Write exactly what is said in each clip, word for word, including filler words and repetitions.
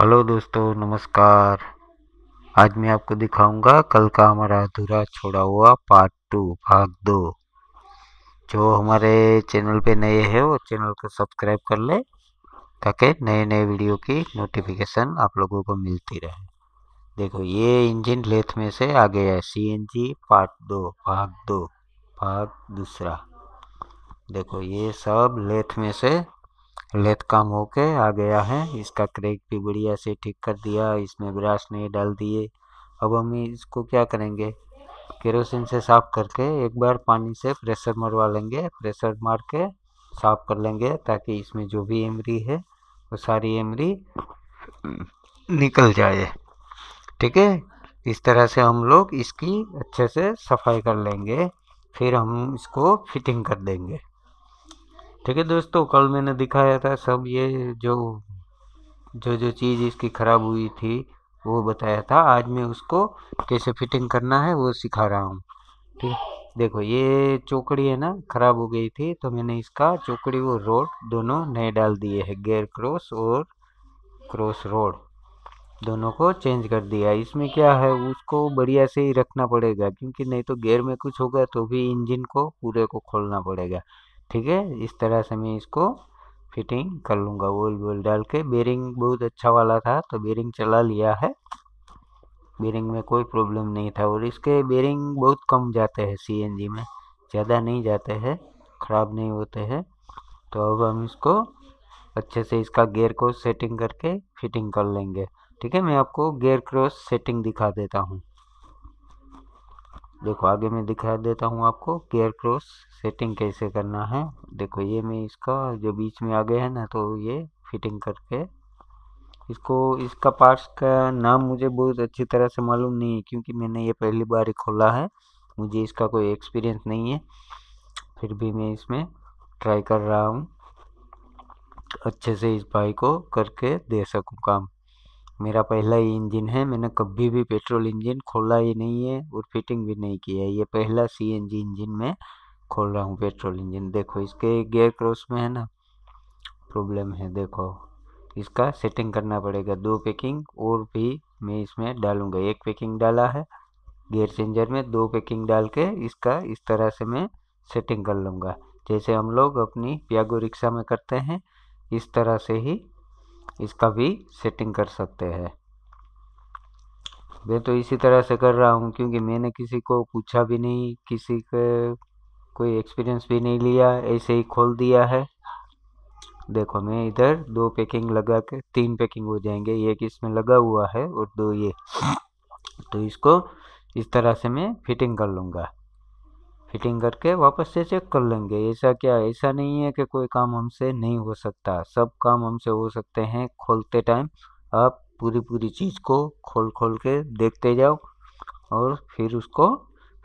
Hello दोस्तों, नमस्कार। आज मैं आपको दिखाऊंगा कल का हमारा अधूरा छोड़ा हुआ पार्ट टू भाग दो। जो हमारे चैनल पे नए हैं वो चैनल को सब्सक्राइब कर ले ताकि नए नए वीडियो की नोटिफिकेशन आप लोगों को मिलती रहे। देखो, ये इंजन लेथ में से आ गया है सी एन जी पार्ट दो भाग दो भाग दूसरा। देखो, ये सब लेथ में से लेथ काम होके आ गया है। इसका क्रैक भी बढ़िया से ठीक कर दिया, इसमें ब्रश नहीं डाल दिए। अब हम इसको क्या करेंगे, केरोसिन से साफ करके एक बार पानी से प्रेशर मरवा लेंगे। प्रेशर मार के साफ कर लेंगे ताकि इसमें जो भी एमरी है वो सारी एमरी निकल जाए। ठीक है, इस तरह से हम लोग इसकी अच्छे से सफाई कर लेंगे, फिर हम इसको फिटिंग कर देंगे। ठीक है दोस्तों, कल मैंने दिखाया था सब ये जो जो जो चीज़ इसकी ख़राब हुई थी वो बताया था। आज मैं उसको कैसे फिटिंग करना है वो सिखा रहा हूँ। ठीक, देखो ये चौकड़ी है ना, ख़राब हो गई थी, तो मैंने इसका चौकड़ी और रोड दोनों नए डाल दिए हैं। गेयर क्रॉस और क्रॉस रोड दोनों को चेंज कर दिया। इसमें क्या है, उसको बढ़िया से ही रखना पड़ेगा क्योंकि नहीं तो गेयर में कुछ होगा तो भी इंजन को पूरे को खोलना पड़ेगा। ठीक है, इस तरह से मैं इसको फिटिंग कर लूँगा ऑयल वॉल डाल के। बेरिंग बहुत अच्छा वाला था तो बेरिंग चला लिया है, बेरिंग में कोई प्रॉब्लम नहीं था। और इसके बेरिंग बहुत कम जाते हैं सी एन जी में, ज़्यादा नहीं जाते हैं, ख़राब नहीं होते हैं। तो अब हम इसको अच्छे से इसका गियर को सेटिंग करके फिटिंग कर लेंगे। ठीक है, मैं आपको गियर क्रॉस सेटिंग दिखा देता हूँ। देखो आगे मैं दिखा देता हूँ आपको गियर क्रॉस सेटिंग कैसे करना है। देखो ये मैं इसका जो बीच में आगे है ना, तो ये फिटिंग करके इसको, इसका पार्ट्स का नाम मुझे बहुत अच्छी तरह से मालूम नहीं है क्योंकि मैंने ये पहली बार ही खोला है, मुझे इसका कोई एक्सपीरियंस नहीं है। फिर भी मैं इसमें ट्राई कर रहा हूँ अच्छे से इस भाई को करके दे सकूँ काम। मेरा पहला ही इंजन है, मैंने कभी भी पेट्रोल इंजन खोला ही नहीं है और फिटिंग भी नहीं किया है। ये पहला सी एन जी इंजन में खोल रहा हूँ पेट्रोल इंजन। देखो इसके गियर क्रॉस में है ना प्रॉब्लम है, देखो इसका सेटिंग करना पड़ेगा। दो पैकिंग और भी मैं इसमें डालूँगा, एक पैकिंग डाला है गियर चेंजर में, दो पैकिंग डाल के इसका इस तरह से मैं सेटिंग कर लूँगा। जैसे हम लोग अपनी पियागो रिक्शा में करते हैं इस तरह से ही इसका भी सेटिंग कर सकते हैं। मैं तो इसी तरह से कर रहा हूँ क्योंकि मैंने किसी को पूछा भी नहीं, किसी के कोई एक्सपीरियंस भी नहीं लिया, ऐसे ही खोल दिया है। देखो मैं इधर दो पैकिंग लगा के तीन पैकिंग हो जाएंगे, एक इसमें लगा हुआ है और दो ये, तो इसको इस तरह से मैं फिटिंग कर लूँगा। फिटिंग करके वापस से चेक कर लेंगे। ऐसा क्या, ऐसा नहीं है कि कोई काम हमसे नहीं हो सकता, सब काम हमसे हो सकते हैं। खोलते टाइम आप पूरी पूरी चीज़ को खोल खोल के देखते जाओ और फिर उसको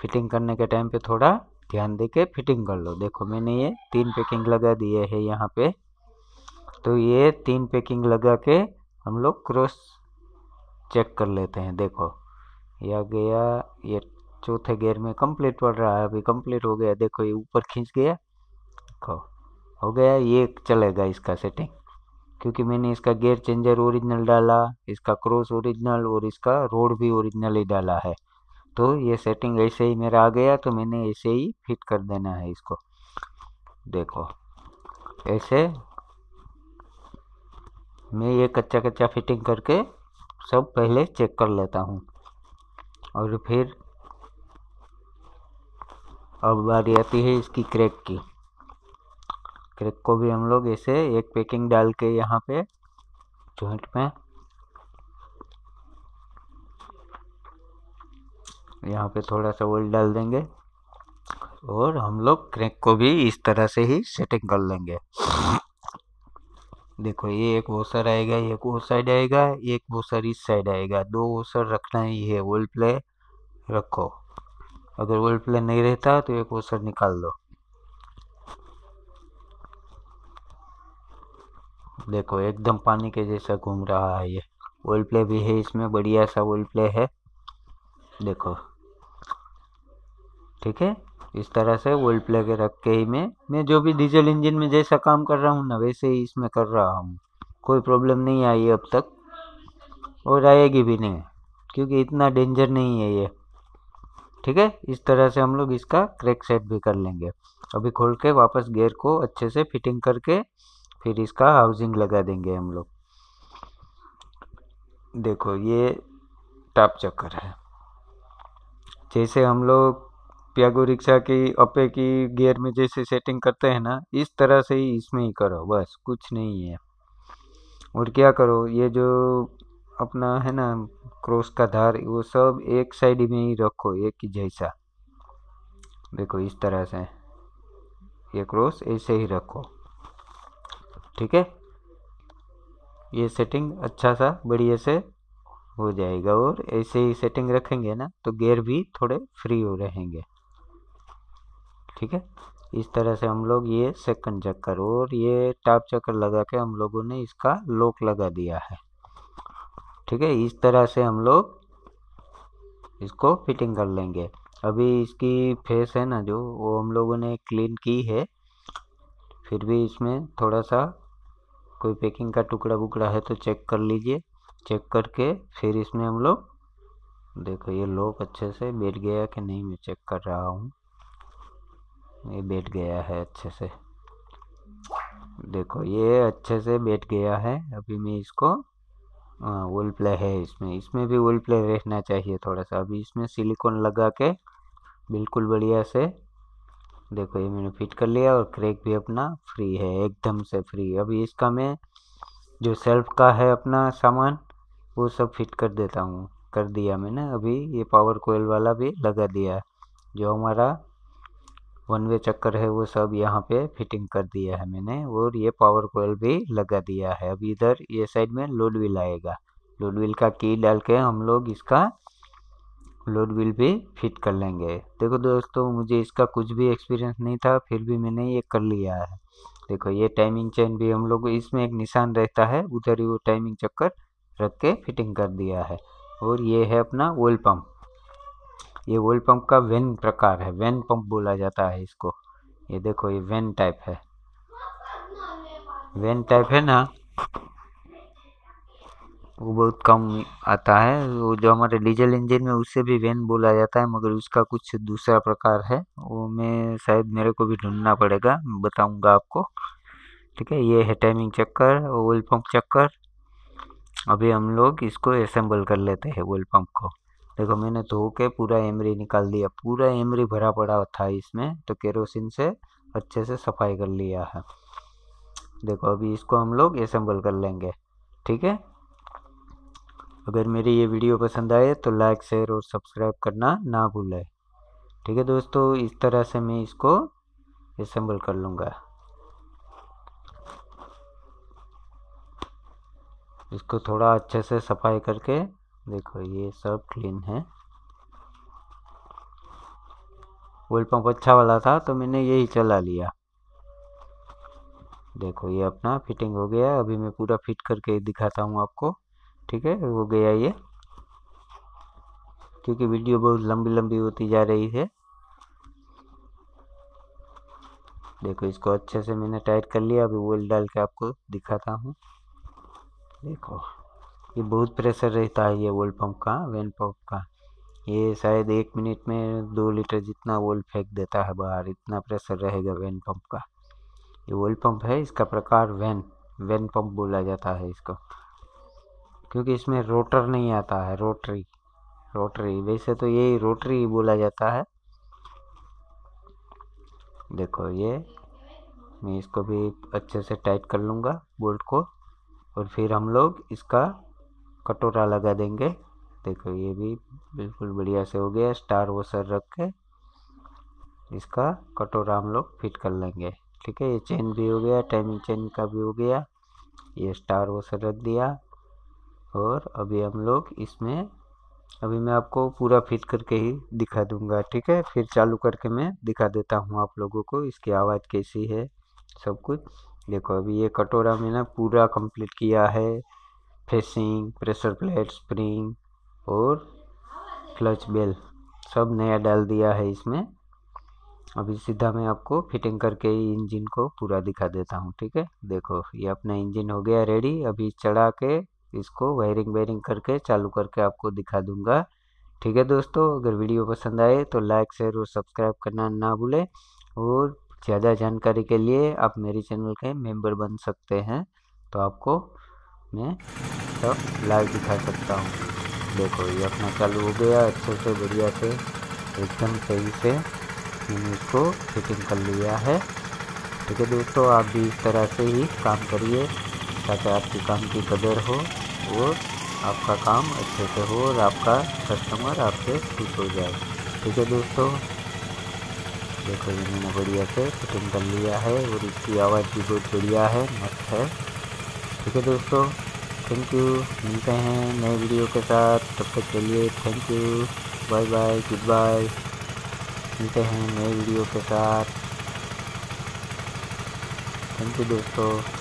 फिटिंग करने के टाइम पे थोड़ा ध्यान दे के फिटिंग कर लो। देखो मैंने ये तीन पैकिंग लगा दिए है यहाँ पे, तो ये तीन पैकिंग लगा के हम लोग क्रॉस चेक कर लेते हैं। देखो यह गया, ये चौथे गियर में कंप्लीट पड़ रहा है, अभी कंप्लीट हो गया। देखो ये ऊपर खींच गया, देखो हो गया, ये चलेगा इसका सेटिंग क्योंकि मैंने इसका गियर चेंजर ओरिजिनल डाला, इसका क्रॉस ओरिजिनल और इसका रोड भी ओरिजिनल ही डाला है। तो ये सेटिंग ऐसे ही मेरा आ गया, तो मैंने ऐसे ही फिट कर देना है इसको। देखो ऐसे मैं ये कच्चा कच्चा फिटिंग करके सब पहले चेक कर लेता हूँ और फिर अब बारी आती है इसकी क्रैक की। क्रैक को भी हम लोग ऐसे एक पैकिंग डाल के यहाँ पे जॉइंट में यहाँ पे थोड़ा सा ऑयल डाल देंगे और हम लोग क्रैक को भी इस तरह से ही सेटिंग कर लेंगे। देखो ये एक वॉशर आएगा, एक वो साइड आएगा, एक वॉशर इस साइड आएगा, दो वॉशर रखना ही है। ऑयल प्ले रखो, अगर ऑयल प्ले नहीं रहता तो एक वॉशर निकाल दो। देखो एकदम पानी के जैसा घूम रहा है, ये ऑयल प्ले भी है इसमें, बढ़िया सा ऑयल प्ले है। देखो ठीक है, इस तरह से ऑयल प्ले के रख के ही मैं मैं जो भी डीजल इंजन में जैसा काम कर रहा हूँ ना वैसे ही इसमें कर रहा हूँ, कोई प्रॉब्लम नहीं आई अब तक। और आएगी भी नहीं, क्योंकि इतना डेंजर नहीं है ये। ठीक है, इस तरह से हम लोग इसका क्रैक सेट भी कर लेंगे। अभी खोल के वापस गियर को अच्छे से फिटिंग करके फिर इसका हाउसिंग लगा देंगे हम लोग। देखो ये टॉप चक्कर है। जैसे हम लोग पियागो रिक्शा की अपे की गियर में जैसे सेटिंग करते हैं ना, इस तरह से ही इसमें ही करो, बस कुछ नहीं है। और क्या करो, ये जो अपना है ना क्रॉस का धार, वो सब एक साइड में ही रखो एक ही जैसा। देखो इस तरह से ये क्रॉस ऐसे ही रखो। ठीक है, ये सेटिंग अच्छा सा बढ़िया से हो जाएगा। और ऐसे ही सेटिंग रखेंगे ना तो गियर भी थोड़े फ्री हो रहेंगे। ठीक है, इस तरह से हम लोग ये सेकंड चक्कर और ये टॉप चक्कर लगा के हम लोगों ने इसका लॉक लगा दिया है। ठीक है, इस तरह से हम लोग इसको फिटिंग कर लेंगे। अभी इसकी फेस है ना जो, वो हम लोगों ने क्लीन की है, फिर भी इसमें थोड़ा सा कोई पैकिंग का टुकड़ा बुकड़ा है तो चेक कर लीजिए। चेक करके फिर इसमें हम लोग, देखो ये लॉक अच्छे से बैठ गया कि नहीं मैं चेक कर रहा हूँ, ये बैठ गया है अच्छे से। देखो ये अच्छे से बैठ गया है। अभी मैं इसको, हाँ वोल प्ले है इसमें, इसमें भी वोल प्ले रहना चाहिए थोड़ा सा। अभी इसमें सिलिकॉन लगा के बिल्कुल बढ़िया से, देखो ये मैंने फिट कर लिया और क्रैक भी अपना फ्री है, एकदम से फ्री। अभी इसका मैं जो सेल्फ का है अपना सामान वो सब फिट कर देता हूँ, कर दिया मैंने। अभी ये पावर कोयल वाला भी लगा दिया, जो हमारा वन वे चक्कर है वो सब यहाँ पे फिटिंग कर दिया है मैंने। और ये पावर कोयल भी लगा दिया है। अभी इधर ये साइड में लोड व्हील आएगा, लोड व्हील का की डाल के हम लोग इसका लोड व्हील भी फिट कर लेंगे। देखो दोस्तों, मुझे इसका कुछ भी एक्सपीरियंस नहीं था, फिर भी मैंने ये कर लिया है। देखो ये टाइमिंग चेन भी हम लोग, इसमें एक निशान रहता है उधर ही, वो टाइमिंग चक्कर रख के फिटिंग कर दिया है। और ये है अपना ऑयल पम्प, ये ऑयल पंप का वेन प्रकार है, वेन पंप बोला जाता है इसको। ये देखो ये वेन टाइप है, वेन टाइप है ना, वो बहुत कम आता है। वो जो हमारे डीजल इंजन में उससे भी वेन बोला जाता है, मगर उसका कुछ दूसरा प्रकार है, वो मैं शायद मेरे को भी ढूंढना पड़ेगा, बताऊंगा आपको। ठीक है, ये है टाइमिंग चक्कर, ऑयल पंप चक्कर। अभी हम लोग इसको असेंबल कर लेते हैं ऑयल पंप को। देखो मैंने धो के पूरा एमरी निकाल दिया, पूरा एमरी भरा पड़ा था इसमें, तो केरोसिन से अच्छे से सफाई कर लिया है। देखो अभी इसको हम लोग असेंबल कर लेंगे। ठीक है, अगर मेरी ये वीडियो पसंद आए तो लाइक शेयर और सब्सक्राइब करना ना भूलें। ठीक है दोस्तों, इस तरह से मैं इसको असेंबल कर लूँगा। इसको थोड़ा अच्छे से सफाई करके, देखो ये सब क्लीन है। ऑयल पंप अच्छा वाला था तो मैंने यही चला लिया। देखो ये अपना फिटिंग हो गया। अभी मैं पूरा फिट करके दिखाता हूँ आपको। ठीक है, हो गया ये, क्योंकि वीडियो बहुत लंबी लंबी होती जा रही है। देखो इसको अच्छे से मैंने टाइट कर लिया। अभी ऑयल डाल के आपको दिखाता हूँ। देखो ये बहुत प्रेशर रहता है ये ऑयल पंप का, वेन पंप का। ये शायद एक मिनट में दो लीटर जितना ऑयल फेंक देता है बाहर, इतना प्रेशर रहेगा वेन पंप का। ये ऑयल पंप है, इसका प्रकार वेन वेन पंप बोला जाता है इसको, क्योंकि इसमें रोटर नहीं आता है। रोटरी रोटरी वैसे तो यही रोटरी बोला जाता है। देखो ये मैं इसको भी अच्छे से टाइट कर लूँगा बोल्ट को, और फिर हम लोग इसका कटोरा लगा देंगे। देखो ये भी बिल्कुल बढ़िया से हो गया। स्टार वॉशर रख के इसका कटोरा हम लोग फिट कर लेंगे। ठीक है, ये चेन भी हो गया, टाइमिंग चेन का भी हो गया, ये स्टार वॉशर रख दिया। और अभी हम लोग इसमें, अभी मैं आपको पूरा फिट करके ही दिखा दूंगा। ठीक है, फिर चालू करके मैं दिखा देता हूँ आप लोगों को इसकी आवाज़ कैसी है, सब कुछ। देखो अभी ये कटोरा मैंने पूरा कंप्लीट किया है, फेसिंग, प्रेशर प्लेट, स्प्रिंग और क्लच बेल सब नया डाल दिया है इसमें। अभी सीधा मैं आपको फिटिंग करके ही इंजन को पूरा दिखा देता हूँ। ठीक है, देखो ये अपना इंजन हो गया रेडी। अभी चढ़ा के इसको वायरिंग वायरिंग करके चालू करके आपको दिखा दूंगा। ठीक है दोस्तों, अगर वीडियो पसंद आए तो लाइक शेयर और सब्सक्राइब करना ना भूलें, और ज़्यादा जानकारी के लिए आप मेरे चैनल के मेंबर बन सकते हैं, तो आपको मैं सब लाइव दिखा सकता हूँ। देखो ये अपना चालू हो गया अच्छे से, बढ़िया से, एकदम सही से मैंने इसको फिटिंग कर लिया है। ठीक है दोस्तों, आप भी इस तरह से ही काम करिए ताकि आपके काम की कदर हो और आपका काम अच्छे से हो और आपका कस्टमर आपसे खुश हो जाए। ठीक है दोस्तों, देखो ये मैंने बढ़िया से फिटिंग कर लिया है और इसकी आवाज़ भी बहुत बढ़िया है, मस्त है। ठीक है दोस्तों, थैंक यू, मिलते हैं नए वीडियो के साथ, तब तक के लिए thank you, bye bye, good bye, मिलते हैं नए वीडियो के साथ। थैंक यू दोस्तों।